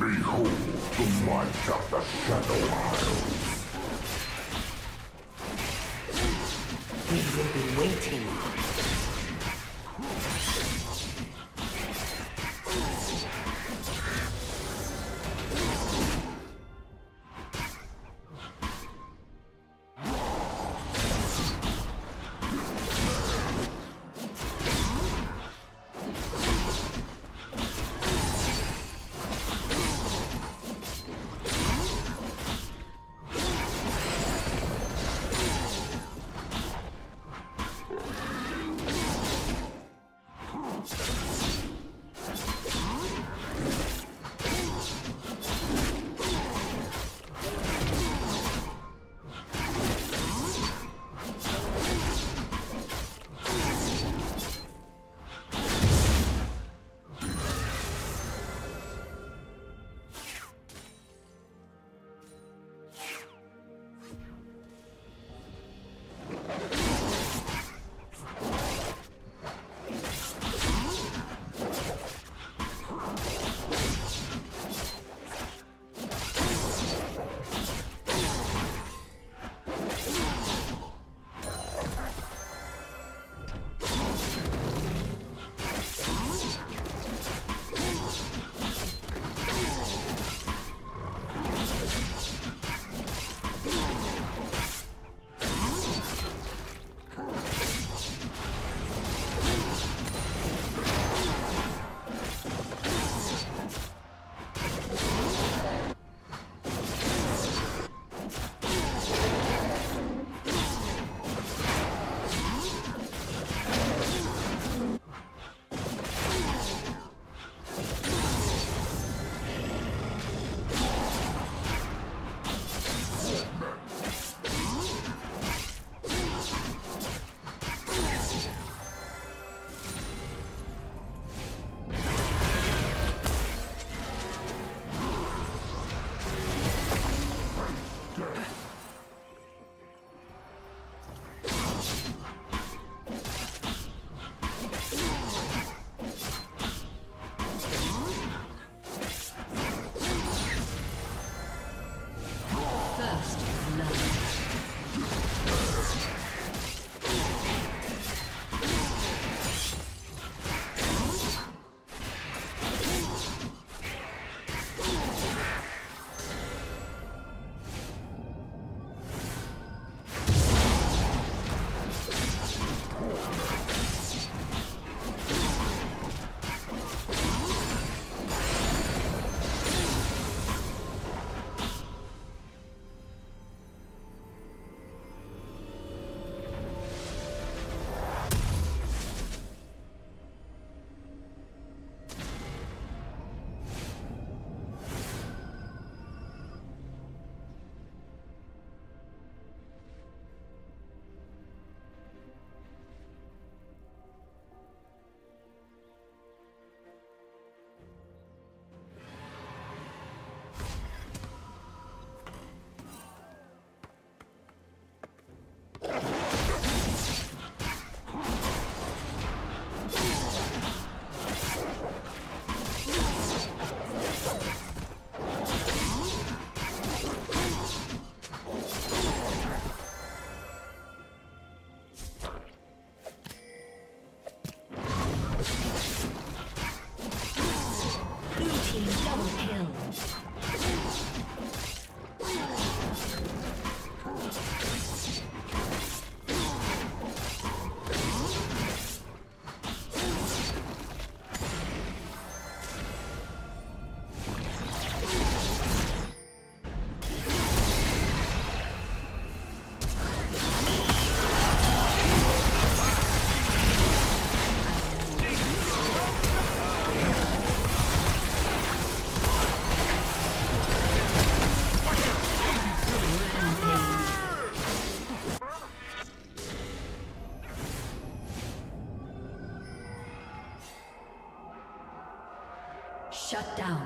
Behold the march of the Shadow Isles. We will be waiting. Shut down.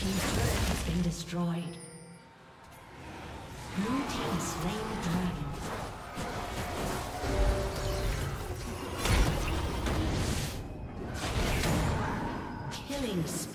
team's turret has been destroyed. Blue team has slain the dragon. Killing spree.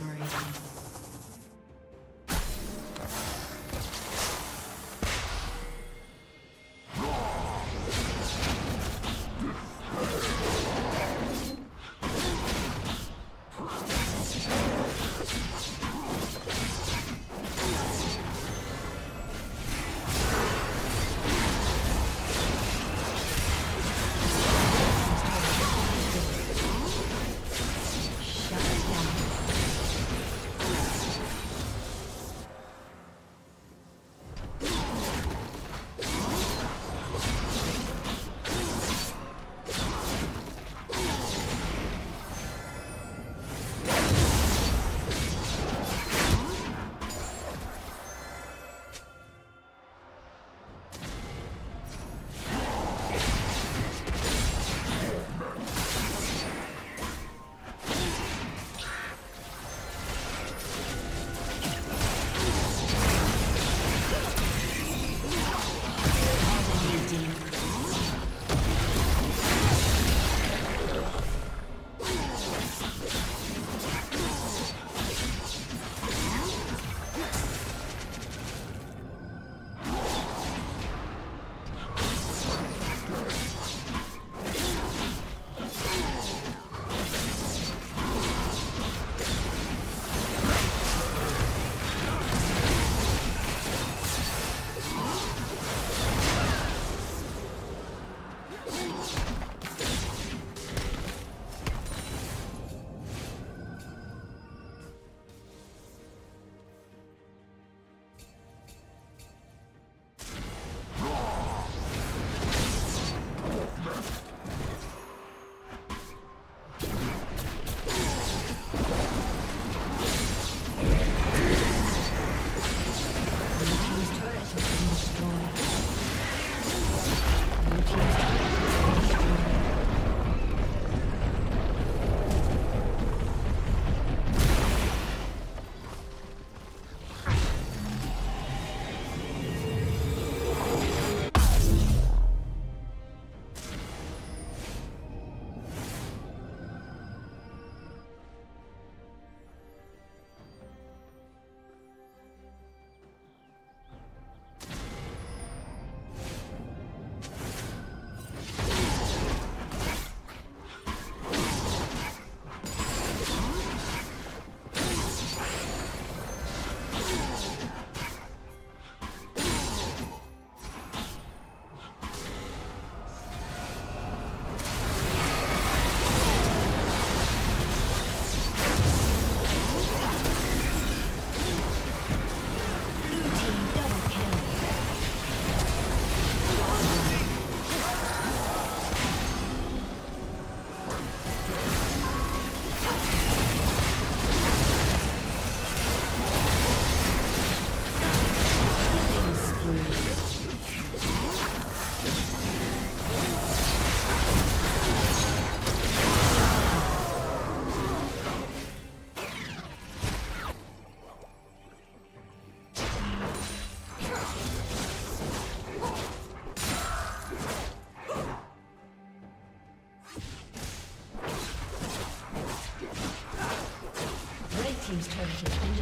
Team's turret has been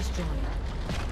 destroyed.